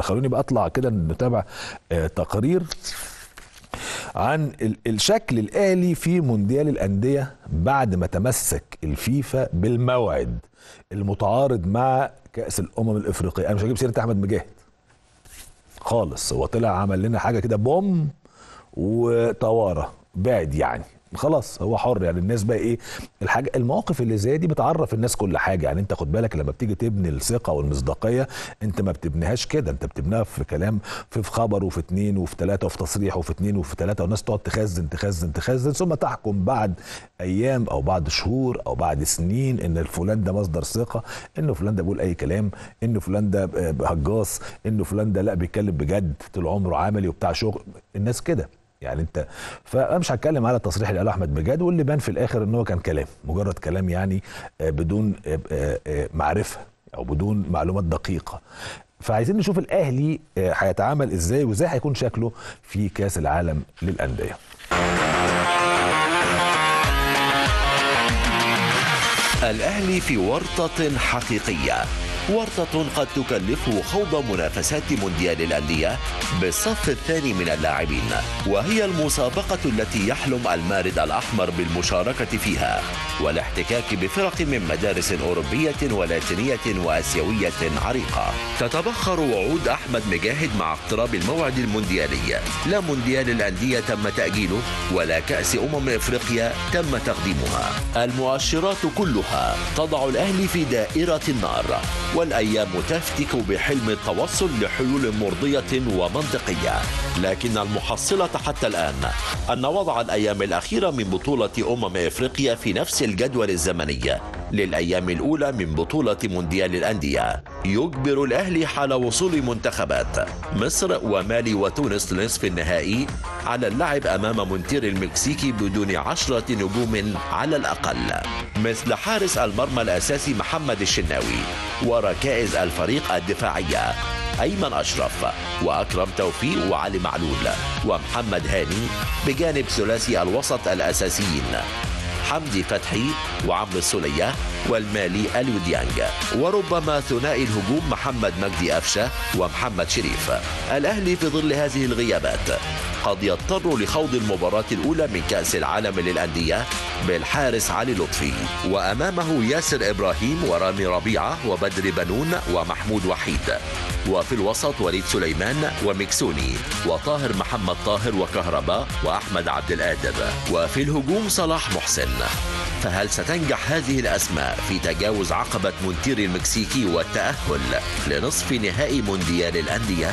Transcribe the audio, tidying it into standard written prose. خلوني بقى اطلع كده نتابع تقرير عن الشكل الاهلي في مونديال الانديه بعد ما تمسك الفيفا بالموعد المتعارض مع كأس الامم الافريقيه. انا مش هجيب سيره احمد مجاهد خالص، هو طلع عمل لنا حاجه كده بوم وطواره بعد، يعني خلاص هو حر، يعني الناس بقى ايه الحاجه، المواقف اللي زي دي بتعرف الناس كل حاجه. يعني انت خد بالك لما بتيجي تبني الثقه والمصداقيه انت ما بتبنيهاش كده، انت بتبنيها في كلام، في خبر، وفي اتنين، وفي تلاته، وفي تصريح، وفي اتنين، وفي تلاته، والناس تقعد تخزن تخزن تخزن، ثم تحكم بعد ايام او بعد شهور او بعد سنين ان فلان ده مصدر ثقه، ان فلان ده بيقول اي كلام، ان فلان ده هجاص، ان فلان ده لا بيتكلم بجد، طول عمره عملي وبتاع شغل، الناس كده يعني انت. فانا مش هتكلم على التصريح اللي قاله احمد مجاهد واللي بان في الاخر ان هو كان كلام، مجرد كلام يعني بدون معرفه او بدون معلومات دقيقه. فعايزين نشوف الاهلي هيتعامل ازاي وازاي هيكون شكله في كاس العالم للانديه. الاهلي في ورطه حقيقيه، ورطة قد تكلفه خوض منافسات مونديال الأندية بالصف الثاني من اللاعبين، وهي المسابقة التي يحلم المارد الأحمر بالمشاركة فيها والاحتكاك بفرق من مدارس أوروبية ولاتينية وآسيوية عريقة. تتبخر وعود أحمد مجاهد مع اقتراب الموعد المونديالي، لا مونديال الأندية تم تأجيله ولا كأس إفريقيا تم تقديمها. المؤشرات كلها تضع الأهلي في دائرة النار، والأيام تفتك بحلم التوصل لحلول مرضية ومنطقية، لكن المحصلة حتى الآن أن وضع الأيام الأخيرة من بطولة إفريقيا في نفس الجدول الزمني للأيام الأولى من بطولة مونديال الأندية يجبر الأهلي حال وصول منتخبات مصر ومالي وتونس لنصف النهائي على اللعب أمام مونتيري المكسيكي بدون 10 نجوم على الأقل، مثل حارس المرمى الأساسي محمد الشناوي وركائز الفريق الدفاعية أيمن أشرف وأكرم توفيق وعلي معلول ومحمد هاني، بجانب ثلاثي الوسط الأساسيين حمدي فتحي وعمرو السولية والمالي ألو ديانج، وربما ثنائي الهجوم محمد مجدي أفشا ومحمد شريف. الأهلي في ظل هذه الغيابات قد يضطر لخوض المباراة الأولى من كأس العالم للأندية بالحارس علي لطفي، وأمامه ياسر إبراهيم ورامي ربيعة وبدر بنون ومحمود وحيد، وفي الوسط وليد سليمان ومكسوني وطاهر محمد طاهر وكهرباء وأحمد عبد القادر، وفي الهجوم صلاح محسن. فهل ستنجح هذه الأسماء في تجاوز عقبة مونتيري المكسيكي والتأهل لنصف نهائي مونديال الأندية؟